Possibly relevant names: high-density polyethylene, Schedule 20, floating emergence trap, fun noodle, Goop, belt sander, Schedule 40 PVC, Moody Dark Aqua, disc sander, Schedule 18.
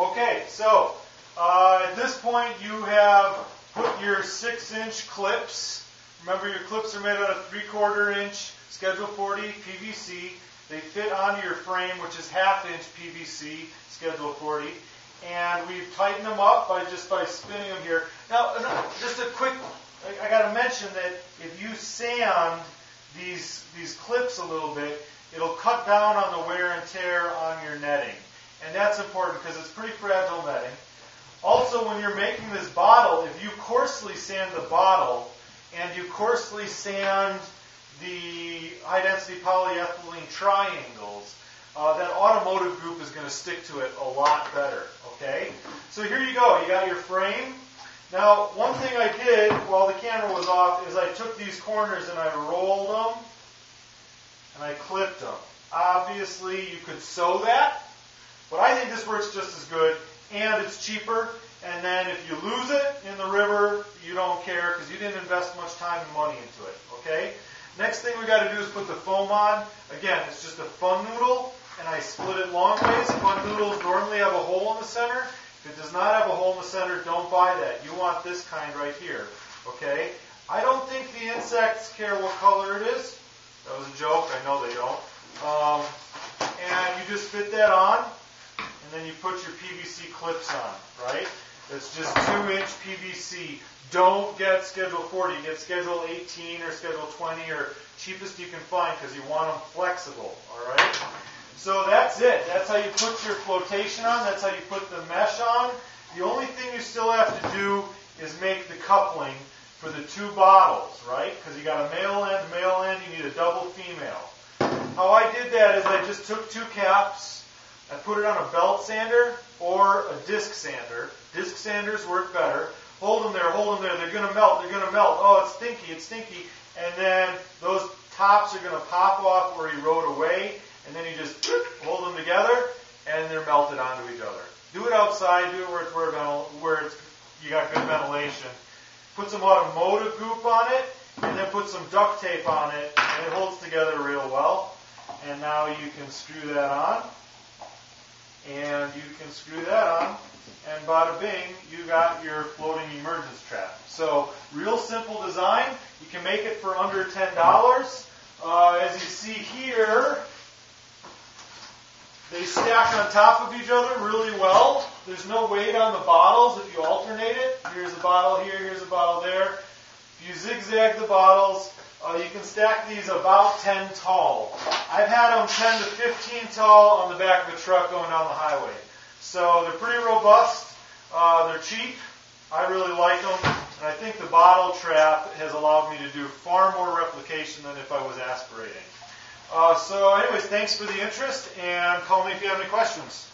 Okay, so at this point you have put your 6-inch clips. Remember, your clips are made out of 3/4 inch Schedule 40 PVC. They fit onto your frame, which is 1/2 inch PVC Schedule 40. And we've tightened them up by spinning them here. Now, just a quick, I got to mention that if you sand these clips a little bit, it'll cut down on the wear and tear on your netting. And that's important because it's pretty fragile netting. Also, when you're making this bottle, if you coarsely sand the bottle and you coarsely sand the high-density polyethylene triangles, that automotive group is going to stick to it a lot better, okay? So here you go. You got your frame. Now, one thing I did while the camera was off is I took these corners and I rolled them and I clipped them. Obviously, you could sew that, but I think this works just as good, and it's cheaper, and then if you lose it in the river, you don't care because you didn't invest much time and money into it, okay? Next thing we got to do is put the foam on. Again, it's just a fun noodle, and I split it long ways. Fun noodles normally have a hole in the center. If it does not have a hole in the center, don't buy that. You want this kind right here, okay? I don't think the insects care what color it is. That was a joke. I know they don't. And you just fit that on, and then you put your PVC clips on, right? It's just 2-inch PVC. Don't get Schedule 40. Get Schedule 18 or Schedule 20 or cheapest you can find because you want them flexible, all right? So that's it. That's how you put your flotation on. That's how you put the mesh on. The only thing you still have to do is make the coupling for the two bottles, right? Because you got a male end, you need a double female. How I did that is I just took two caps, I put it on a belt sander or a disc sander. Disc sanders work better. Hold them there, they're going to melt, they're going to melt. Oh, it's stinky, it's stinky. And then those tops are going to pop off or erode away, and then you just hold them together, and they're melted onto each other. Do it outside, do it where you got good ventilation. Put some automotive goop on it, and then put some duct tape on it, and it holds together real well. And now you can screw that on, and you can screw that on. And bada bing, you got your floating emergence trap. So, real simple design. You can make it for under $10. As you see here, they stack on top of each other really well. There's no weight on the bottles if you alternate it. Here's a bottle here, here's a bottle there. If you zigzag the bottles, you can stack these about 10 tall. I've had them 10 to 15 tall on the back of a truck going down the highway. So they're pretty robust, they're cheap, I really like them, and I think the bottle trap has allowed me to do far more replication than if I was aspirating. So anyways, thanks for the interest, and call me if you have any questions.